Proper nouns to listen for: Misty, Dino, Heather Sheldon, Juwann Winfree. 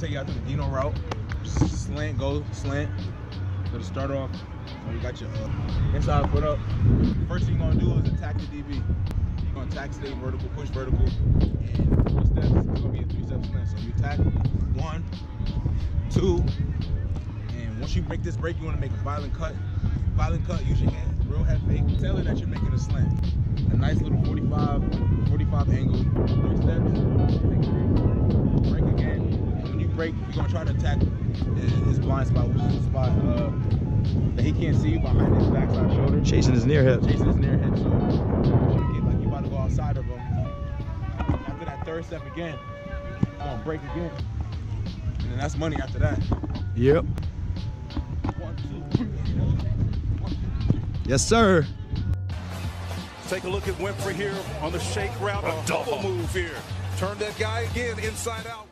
say you got to do the Dino route. Slant, go slant. So to start off, you got your inside foot up. First thing you're going to do is attack the DB. You're going to attack, stay vertical, push vertical. And 4 steps, it's going to be a 3-step slant. So you attack 1, 2. And once you make this break, you want to make a violent cut. Violent cut, use your hands, real head fake. Tell it that you're making a slant. A nice little 45 angle, 3 steps, break again. And when you break, you're gonna try to attack his blind spot, which is the spot that he can't see behind his backside shoulder. Chasing his near hip. Chasing his near hip. So you get like you about to go outside of him. After that 3rd step again, you're gonna break again. And then that's money after that. Yep. 1, 2, 3. Yes, sir. Take a look at Winfree here on the shake route, a double move here. Turn that guy again inside out.